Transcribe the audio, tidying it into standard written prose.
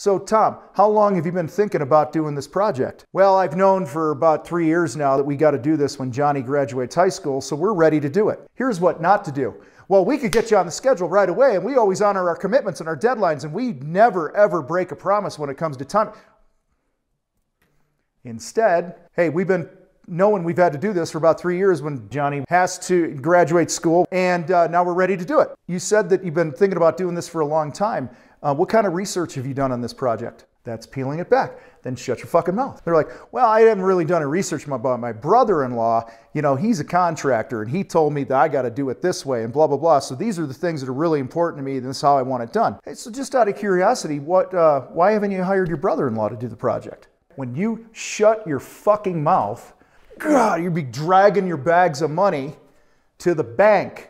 So Tom, how long have you been thinking about doing this project? Well, I've known for about 3 years now that we got to do this when Johnny graduates high school, so we're ready to do it. Here's what not to do. Well, we could get you on the schedule right away, and we always honor our commitments and our deadlines, and we never, ever break a promise when it comes to time. Instead, hey, we've been knowing we've had to do this for about 3 years when Johnny has to graduate school, and now we're ready to do it. You said that you've been thinking about doing this for a long time. What kind of research have you done on this project? That's peeling it back. Then shut your fucking mouth. They're like, well, I haven't really done any research about my brother-in-law. You know, he's a contractor and he told me that I got to do it this way and blah, blah, blah. So these are the things that are really important to me and this is how I want it done. Hey, so just out of curiosity, why haven't you hired your brother-in-law to do the project? When you shut your fucking mouth, God, you'd be dragging your bags of money to the bank.